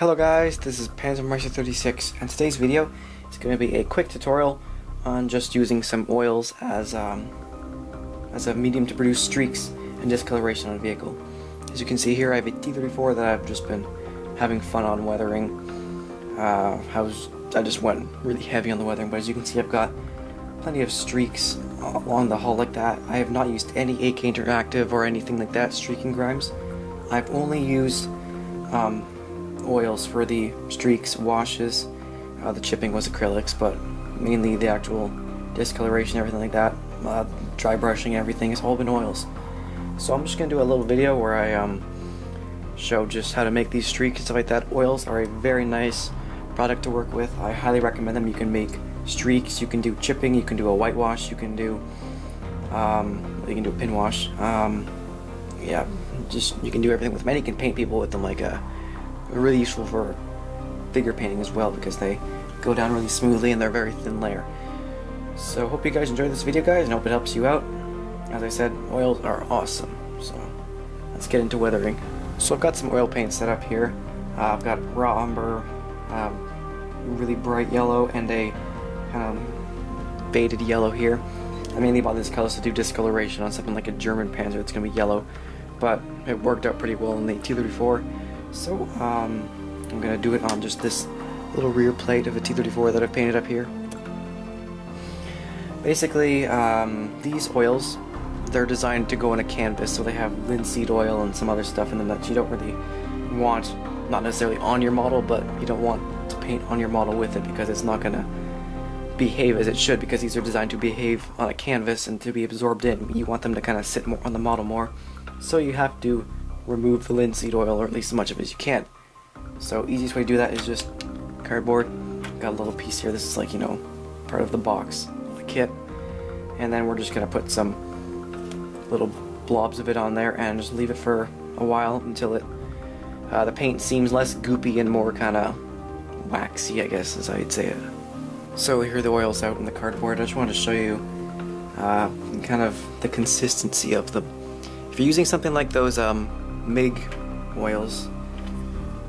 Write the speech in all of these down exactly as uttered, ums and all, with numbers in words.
Hello guys, this is Panzermeister thirty-six, and today's video is going to be a quick tutorial on just using some oils as um, as a medium to produce streaks and discoloration on a vehicle. As you can see here, I have a T thirty-four that I've just been having fun on weathering. Uh, I, was, I just went really heavy on the weathering, but as you can see, I've got plenty of streaks along the hull like that. I have not used any A K Interactive or anything like that streaking grimes. I've only used um, oils for the streaks, washes, uh, the chipping was acrylics, but mainly the actual discoloration, everything like that, uh, dry brushing, everything has all been oils. So I'm just going to do a little video where I um, show just how to make these streaks and stuff like that. Oils are a very nice product to work with. I highly recommend them. You can make streaks, you can do chipping, you can do a whitewash, you can do um, you can do a pin wash. Um, yeah, just you can do everything with them, and you can paint people with them. Like a really useful for figure painting as well, because they go down really smoothly and they're a very thin layer. So hope you guys enjoyed this video, guys, and hope it helps you out. As I said, oils are awesome. So let's get into weathering. So I've got some oil paint set up here. Uh, I've got raw umber, um, really bright yellow, and a kind of faded yellow here. I mainly bought these colors to do discoloration on something like a German Panzer. It's going to be yellow, but it worked out pretty well in the T thirty-four. So um, I'm going to do it on just this little rear plate of a T thirty-four that I've painted up here. Basically, um, these oils, they're designed to go on a canvas, so they have linseed oil and some other stuff in them that you don't really want, not necessarily on your model, but you don't want to paint on your model with it, because it's not going to behave as it should, because these are designed to behave on a canvas and to be absorbed in. You want them to kind of sit more on the model more, so you have to remove the linseed oil, or at least as much of it as you can. So easiest way to do that is just cardboard. Got a little piece here, this is like, you know, part of the box, the kit, and then we're just going to put some little blobs of it on there and just leave it for a while until it uh, the paint seems less goopy and more kind of waxy, I guess is how you'd say it. So here are the oils out in the cardboard. I just wanted to show you uh, kind of the consistency of the, if you're using something like those um, M I G oils,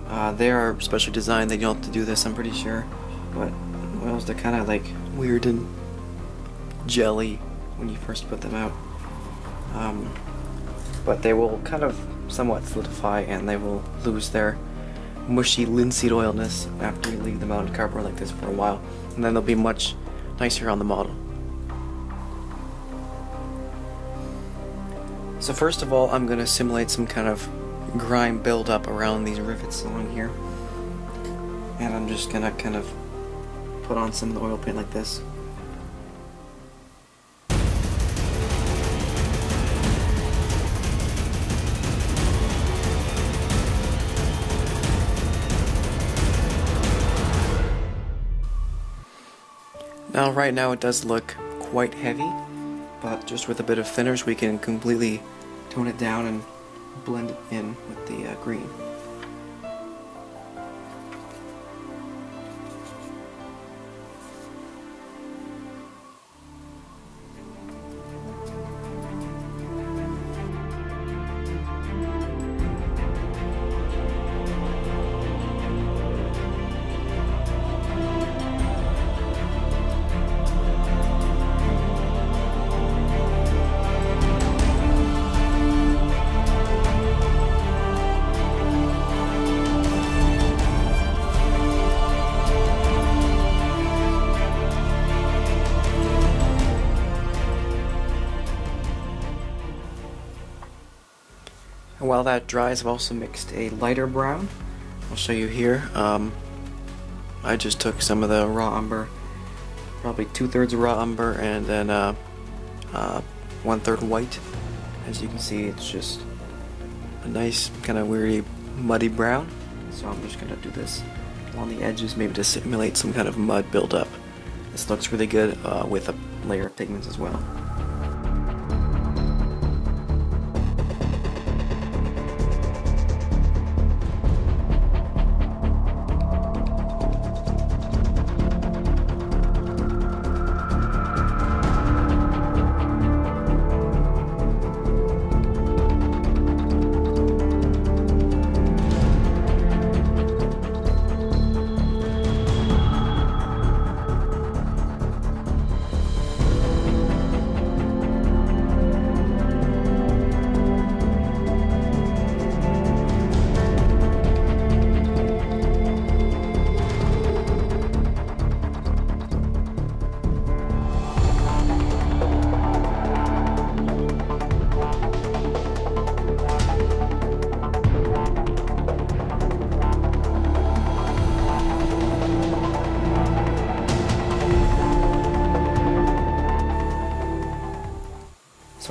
uh, they are specially designed, they don't have to do this, I'm pretty sure, but oils, they're kind of like weird and jelly when you first put them out. Um, but they will kind of somewhat solidify, and they will lose their mushy linseed oilness after you leave them out in cardboard like this for a while, and then they'll be much nicer on the model. So first of all, I'm going to simulate some kind of grime buildup around these rivets along here, and I'm just going to kind of put on some of the oil paint like this. Now right now it does look quite heavy, but just with a bit of thinners we can completely tone it down and blend it in with the uh, green. While that dries, I've also mixed a lighter brown. I'll show you here. Um, I just took some of the raw umber, probably two-thirds raw umber, and then uh, uh, one-third white. As you can see, it's just a nice kind of weirdy muddy brown. So I'm just going to do this on the edges, maybe to simulate some kind of mud buildup. This looks really good uh, with a layer of pigments as well.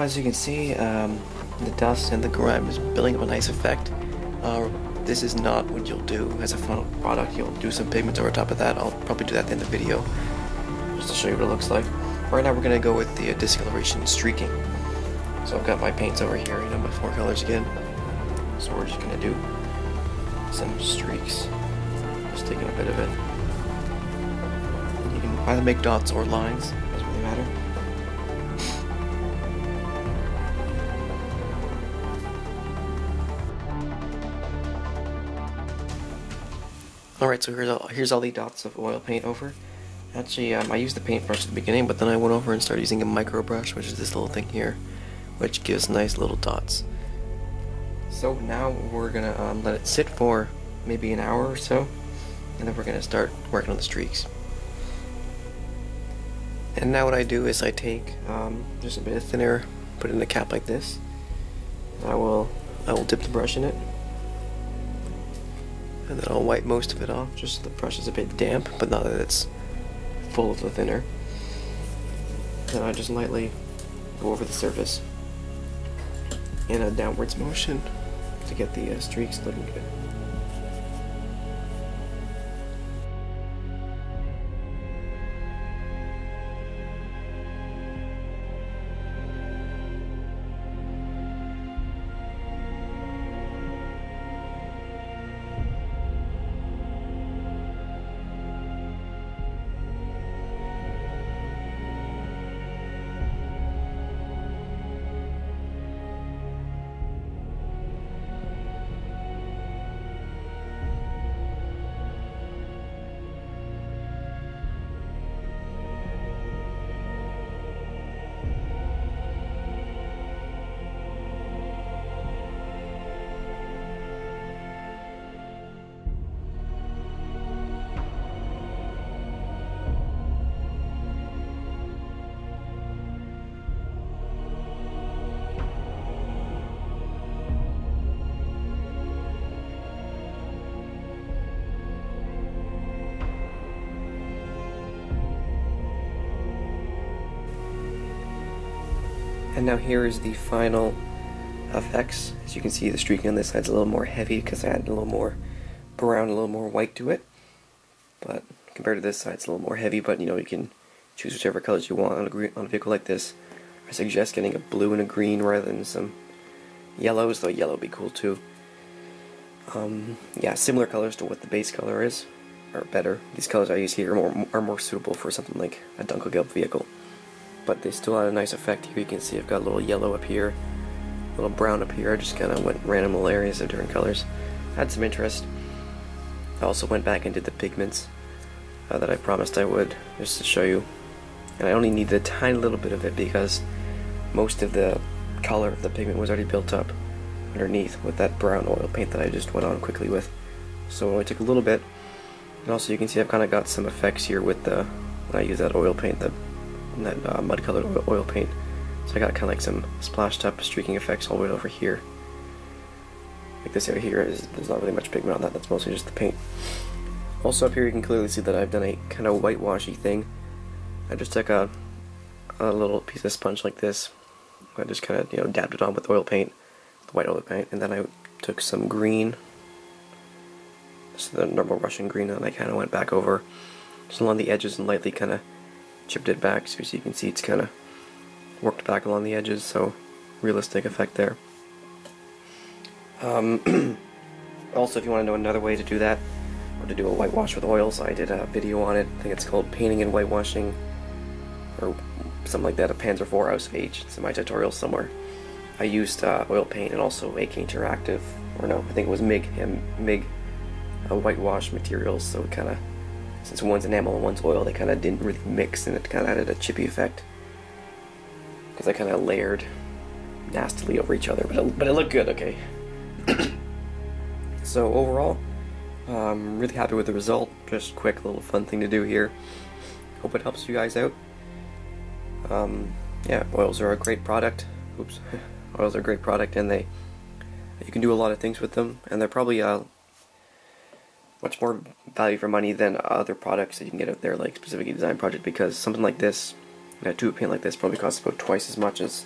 So as you can see, um, the dust and the grime is building up a nice effect. Uh, this is not what you'll do as a final product. You'll do some pigments over top of that. I'll probably do that at the end of the video, just to show you what it looks like. Right now we're going to go with the uh, discoloration streaking. So I've got my paints over here, you know, my four colors again. So we're just going to do some streaks, just taking a bit of it. You can either make dots or lines, doesn't really matter. Alright, so here's all, here's all the dots of oil paint over. Actually, um, I used the paintbrush at the beginning, but then I went over and started using a micro brush, which is this little thing here, which gives nice little dots. So now we're going to um, let it sit for maybe an hour or so, and then we're going to start working on the streaks. And now what I do is I take um, just a bit of thin air, put it in a cap like this. I will, I will dip the brush in it, and then I'll wipe most of it off, just so the brush is a bit damp, but not that it's full of the thinner. Then I just lightly go over the surface in a downwards motion to get the uh, streaks looking good. And now here is the final effects. As you can see, the streaking on this side's a little more heavy because I added a little more brown, a little more white to it. But compared to this side, it's a little more heavy, but you know, you can choose whichever colors you want on a, green, on a vehicle like this. I suggest getting a blue and a green rather than some yellows, though yellow would be cool too. Um, yeah, similar colors to what the base color is, or better. These colors I use here are more, are more suitable for something like a Dunkelgelb vehicle. But they still had a nice effect here. You can see I've got a little yellow up here, a little brown up here. I just kind of went random areas of different colors. Had some interest. I also went back and did the pigments uh, that I promised I would, just to show you. And I only needed a tiny little bit of it because most of the color of the pigment was already built up underneath with that brown oil paint that I just went on quickly with. So it only took a little bit. And also you can see I've kind of got some effects here with the, when I use that oil paint, the that uh, mud-colored oil paint. So I got kind of like some splashed up streaking effects all the way over here. Like this area here, is, there's not really much pigment on that, that's mostly just the paint. Also up here you can clearly see that I've done a kind of whitewashy thing. I just took a, a little piece of sponge like this, I just kind of, you know, dabbed it on with oil paint, the white oil paint, and then I took some green, just the normal Russian green, and I kind of went back over, just along the edges and lightly kind of chipped it back, so as you can see it's kind of worked back along the edges, so realistic effect there. Um, also, if you want to know another way to do that, or to do a whitewash with oils, I did a video on it, I think it's called Painting and Whitewashing, or something like that, a Panzer four Ausf. H. It's in my tutorial somewhere. I used uh, oil paint and also A K Interactive, or no, I think it was MIG, and MIG uh, whitewash materials, so it kind of, since one's enamel and one's oil, they kind of didn't really mix, and it kind of added a chippy effect because I kind of layered nastily over each other, but it, but it looked good, okay. So overall, I'm um, really happy with the result. Just quick little fun thing to do here. Hope it helps you guys out. Um, yeah, oils are a great product. Oops, oils are a great product, and they you can do a lot of things with them, and they're probably uh, much more value for money than other products that you can get out there, like specifically design project, because something like this, a tube of paint like this, probably costs about twice as much as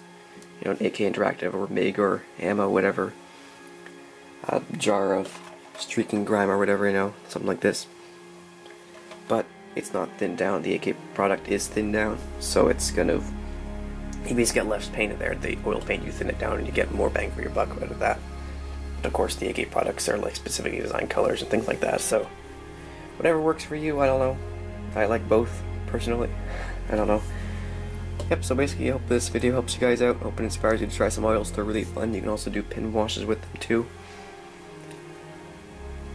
you know, an A K Interactive or MIG or ammo, whatever, a jar of streaking grime or whatever, you know, something like this. But it's not thinned down. The A K product is thinned down, so it's going to, you basically get less paint in there. The oil paint, you thin it down and you get more bang for your buck out of that. But of course, the A K products are like specifically designed colors and things like that, so whatever works for you, I don't know. I like both, personally. I don't know. Yep, so basically I hope this video helps you guys out. I hope it inspires you to try some oils. They're really fun. You can also do pin washes with them too.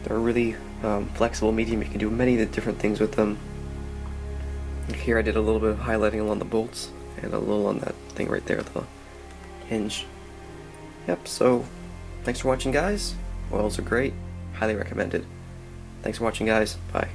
They're a really um, flexible medium. You can do many different things with them. Here I did a little bit of highlighting along the bolts and a little on that thing right there, the hinge. Yep, so thanks for watching, guys. Oils are great. Highly recommended. Thanks for watching, guys. Bye.